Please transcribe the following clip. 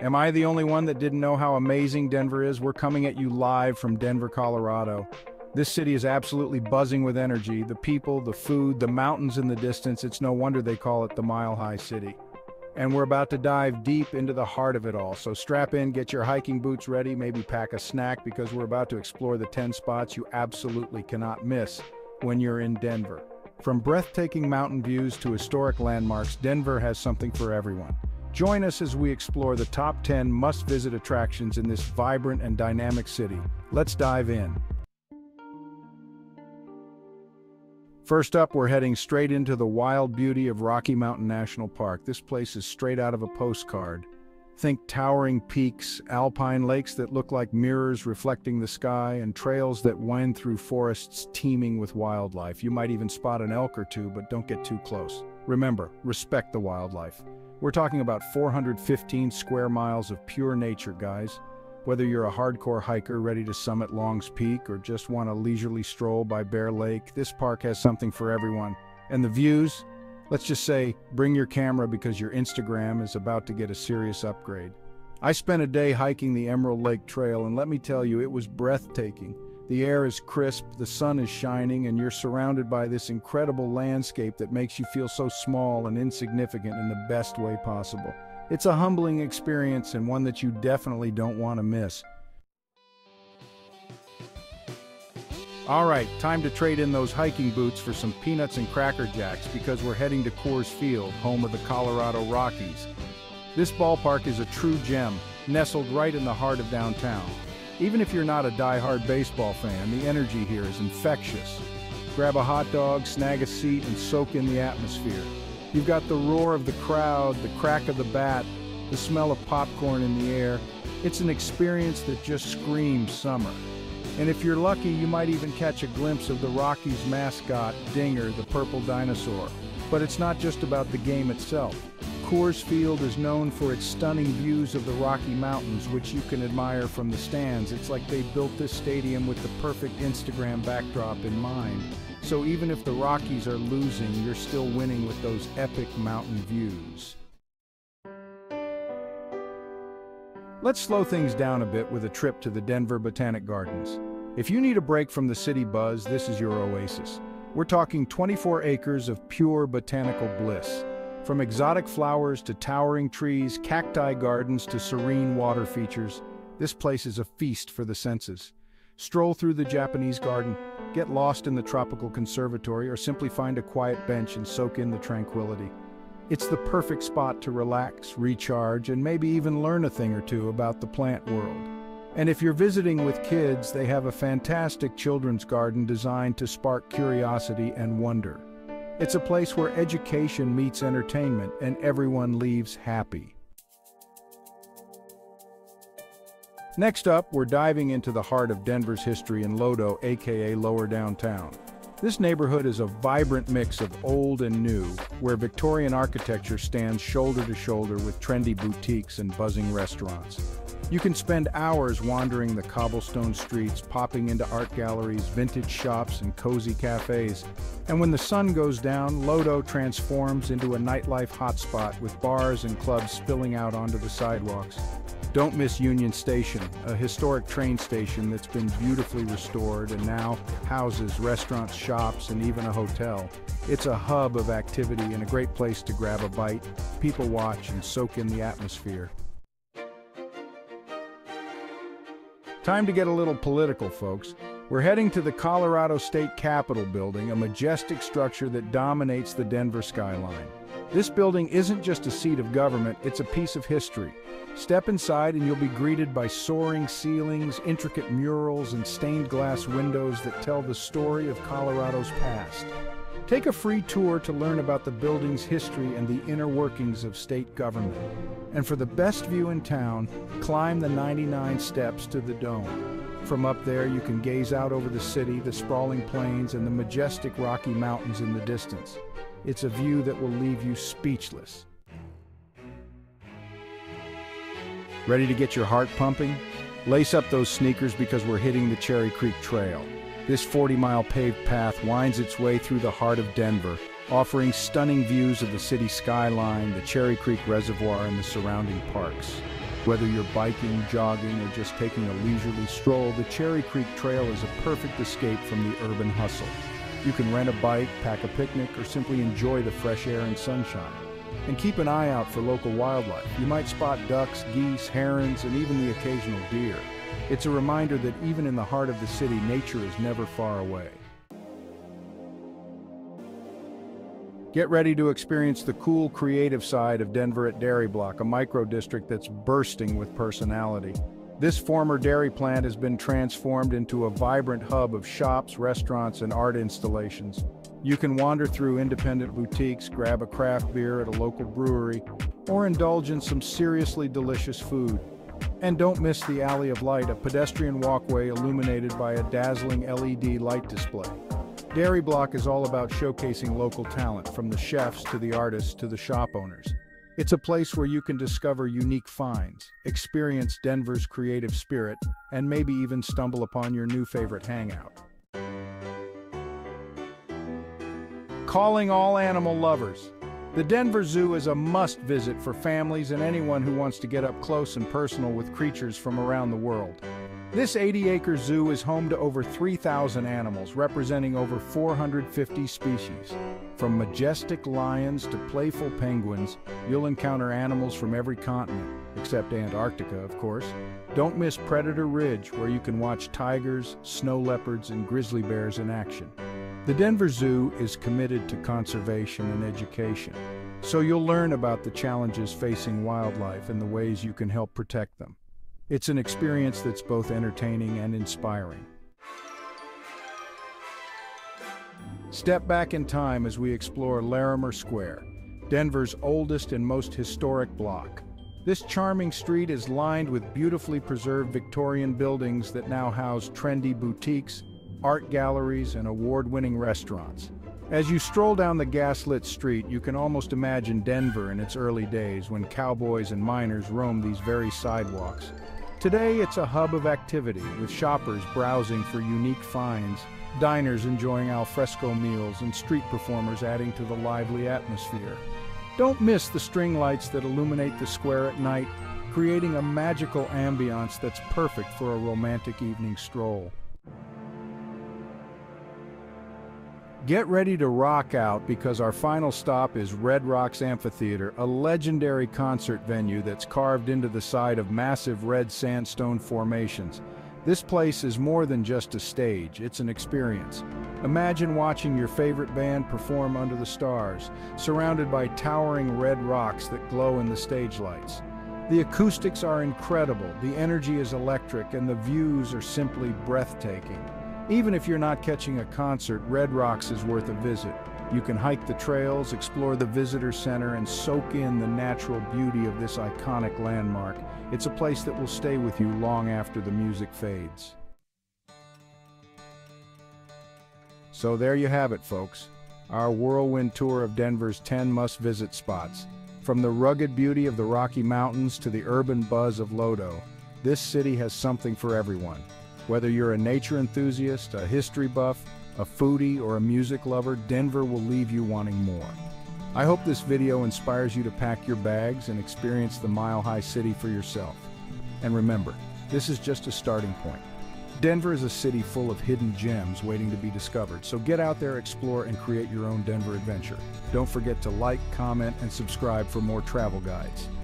Am I the only one that didn't know how amazing Denver is? We're coming at you live from Denver, Colorado. This city is absolutely buzzing with energy. The people, the food, the mountains in the distance, it's no wonder they call it the Mile High City. And we're about to dive deep into the heart of it all. So strap in, get your hiking boots ready, maybe pack a snack because we're about to explore the 10 spots you absolutely cannot miss when you're in Denver. From breathtaking mountain views to historic landmarks, Denver has something for everyone. Join us as we explore the top 10 must-visit attractions in this vibrant and dynamic city. Let's dive in. First up, we're heading straight into the wild beauty of Rocky Mountain National Park. This place is straight out of a postcard. Think towering peaks, alpine lakes that look like mirrors reflecting the sky, and trails that wind through forests teeming with wildlife. You might even spot an elk or two, but don't get too close. Remember, respect the wildlife. We're talking about 415 square miles of pure nature, guys. Whether you're a hardcore hiker ready to summit Long's Peak or just want a leisurely stroll by Bear Lake, this park has something for everyone. And the views? Let's just say, bring your camera because your Instagram is about to get a serious upgrade. I spent a day hiking the Emerald Lake Trail, and let me tell you, it was breathtaking. The air is crisp, the sun is shining, and you're surrounded by this incredible landscape that makes you feel so small and insignificant in the best way possible. It's a humbling experience and one that you definitely don't want to miss. All right, time to trade in those hiking boots for some peanuts and Cracker Jacks because we're heading to Coors Field, home of the Colorado Rockies. This ballpark is a true gem, nestled right in the heart of downtown. Even if you're not a die-hard baseball fan, the energy here is infectious. Grab a hot dog, snag a seat, and soak in the atmosphere. You've got the roar of the crowd, the crack of the bat, the smell of popcorn in the air. It's an experience that just screams summer. And if you're lucky, you might even catch a glimpse of the Rockies mascot, Dinger, the purple dinosaur. But it's not just about the game itself. Coors Field is known for its stunning views of the Rocky Mountains, which you can admire from the stands. It's like they built this stadium with the perfect Instagram backdrop in mind. So even if the Rockies are losing, you're still winning with those epic mountain views. Let's slow things down a bit with a trip to the Denver Botanic Gardens. If you need a break from the city buzz, this is your oasis. We're talking 24 acres of pure botanical bliss. From exotic flowers to towering trees, cacti gardens to serene water features, this place is a feast for the senses. Stroll through the Japanese garden, get lost in the tropical conservatory, or simply find a quiet bench and soak in the tranquility. It's the perfect spot to relax, recharge, and maybe even learn a thing or two about the plant world. And if you're visiting with kids, they have a fantastic children's garden designed to spark curiosity and wonder. It's a place where education meets entertainment and everyone leaves happy. Next up, we're diving into the heart of Denver's history in LoDo, aka Lower Downtown. This neighborhood is a vibrant mix of old and new, where Victorian architecture stands shoulder to shoulder with trendy boutiques and buzzing restaurants. You can spend hours wandering the cobblestone streets, popping into art galleries, vintage shops, and cozy cafes. And when the sun goes down, LoDo transforms into a nightlife hotspot with bars and clubs spilling out onto the sidewalks. Don't miss Union Station, a historic train station that's been beautifully restored and now houses restaurants, shops, and even a hotel. It's a hub of activity and a great place to grab a bite, people watch, and soak in the atmosphere. Time to get a little political, folks. We're heading to the Colorado State Capitol Building, a majestic structure that dominates the Denver skyline. This building isn't just a seat of government, it's a piece of history. Step inside and you'll be greeted by soaring ceilings, intricate murals, and stained glass windows that tell the story of Colorado's past. Take a free tour to learn about the building's history and the inner workings of state government. And for the best view in town, climb the 99 steps to the dome. From up there, you can gaze out over the city, the sprawling plains, and the majestic Rocky Mountains in the distance. It's a view that will leave you speechless. Ready to get your heart pumping? Lace up those sneakers because we're hitting the Cherry Creek Trail. This 40-mile paved path winds its way through the heart of Denver, offering stunning views of the city skyline, the Cherry Creek Reservoir, and the surrounding parks. Whether you're biking, jogging, or just taking a leisurely stroll, the Cherry Creek Trail is a perfect escape from the urban hustle. You can rent a bike, pack a picnic, or simply enjoy the fresh air and sunshine. And keep an eye out for local wildlife. You might spot ducks, geese, herons, and even the occasional deer. It's a reminder that even in the heart of the city, nature is never far away. Get ready to experience the cool, creative side of Denver at Dairy Block, a micro-district that's bursting with personality. This former dairy plant has been transformed into a vibrant hub of shops, restaurants, and art installations. You can wander through independent boutiques, grab a craft beer at a local brewery, or indulge in some seriously delicious food. And don't miss the Alley of Light, a pedestrian walkway illuminated by a dazzling LED light display. Dairy Block is all about showcasing local talent, from the chefs to the artists to the shop owners. It's a place where you can discover unique finds, experience Denver's creative spirit, and maybe even stumble upon your new favorite hangout. Calling all animal lovers. The Denver Zoo is a must-visit for families and anyone who wants to get up close and personal with creatures from around the world. This 80-acre zoo is home to over 3,000 animals, representing over 450 species. From majestic lions to playful penguins, you'll encounter animals from every continent, except Antarctica, of course. Don't miss Predator Ridge, where you can watch tigers, snow leopards, and grizzly bears in action. The Denver Zoo is committed to conservation and education, so you'll learn about the challenges facing wildlife and the ways you can help protect them. It's an experience that's both entertaining and inspiring. Step back in time as we explore Larimer Square, Denver's oldest and most historic block. This charming street is lined with beautifully preserved Victorian buildings that now house trendy boutiques, art galleries, and award-winning restaurants. As you stroll down the gaslit street, you can almost imagine Denver in its early days, when cowboys and miners roamed these very sidewalks. Today, it's a hub of activity, with shoppers browsing for unique finds, diners enjoying al fresco meals, and street performers adding to the lively atmosphere. Don't miss the string lights that illuminate the square at night, creating a magical ambiance that's perfect for a romantic evening stroll. Get ready to rock out, because our final stop is Red Rocks Amphitheater, a legendary concert venue that's carved into the side of massive red sandstone formations. This place is more than just a stage, it's an experience. Imagine watching your favorite band perform under the stars, surrounded by towering red rocks that glow in the stage lights. The acoustics are incredible, the energy is electric, and the views are simply breathtaking. Even if you're not catching a concert, Red Rocks is worth a visit. You can hike the trails, explore the visitor center, and soak in the natural beauty of this iconic landmark. It's a place that will stay with you long after the music fades. So there you have it, folks. Our whirlwind tour of Denver's 10 must-visit spots. From the rugged beauty of the Rocky Mountains to the urban buzz of LoDo, this city has something for everyone. Whether you're a nature enthusiast, a history buff, a foodie, or a music lover, Denver will leave you wanting more. I hope this video inspires you to pack your bags and experience the Mile High City for yourself. And remember, this is just a starting point. Denver is a city full of hidden gems waiting to be discovered, so get out there, explore, and create your own Denver adventure. Don't forget to like, comment, and subscribe for more travel guides.